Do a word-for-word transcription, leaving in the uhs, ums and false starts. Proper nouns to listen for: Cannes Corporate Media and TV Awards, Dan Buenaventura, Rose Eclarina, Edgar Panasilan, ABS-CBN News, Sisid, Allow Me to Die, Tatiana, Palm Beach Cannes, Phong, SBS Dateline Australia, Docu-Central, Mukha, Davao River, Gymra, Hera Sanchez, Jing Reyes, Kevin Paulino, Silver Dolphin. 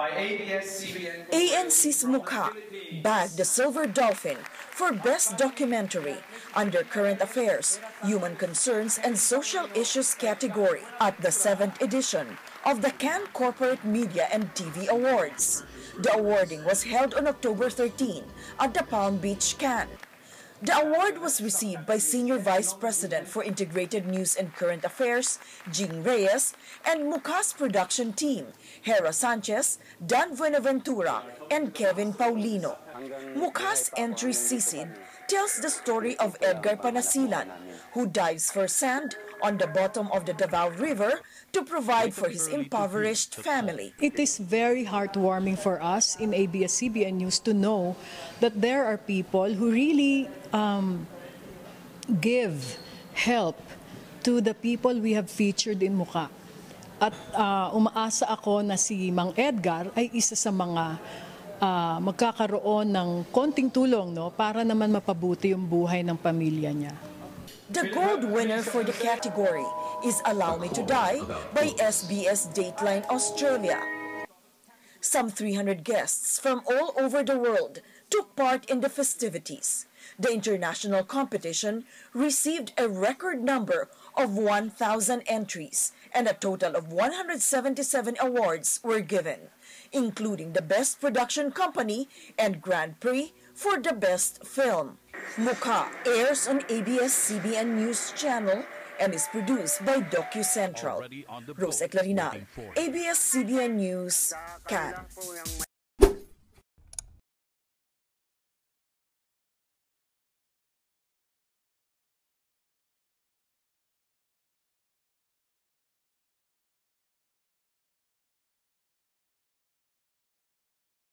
by A B S C B N. A N C's Mukha bagged the Silver Dolphin for Best Documentary under Current Affairs, Human Concerns and Social Issues category at the seventh edition of the Cannes Corporate Media and T V Awards. The awarding was held on October thirteenth at the Palm Beach Cannes. The award was received by Senior Vice President for Integrated News and Current Affairs, Jing Reyes, and Mukha's production team, Hera Sanchez, Dan Buenaventura, and Kevin Paulino. Mukha's entry, Sisid, tells the story of Edgar Panasilan, who dives for sand on the bottom of the Davao River to provide for his impoverished family. It is very heartwarming for us in A B S C B N News to know that there are people who really um, give help to the people we have featured in Mukha. At uh, umaasa ako na si Mang Edgar ay isa sa mga uh, magkakaroon ng konting tulong, no, para naman mapabuti yung buhay ng pamilya niya. The gold winner for the category is Allow Me to Die by S B S Dateline Australia. Some three hundred guests from all over the world took part in the festivities. The international competition received a record number of one thousand entries, and a total of one hundred seventy-seven awards were given, including the Best Production Company and Grand Prix for the Best Film. Mukha airs on A B S C B N News Channel and is produced by Docu-Central. Rose Eclarina, A B S C B N News, Cannes.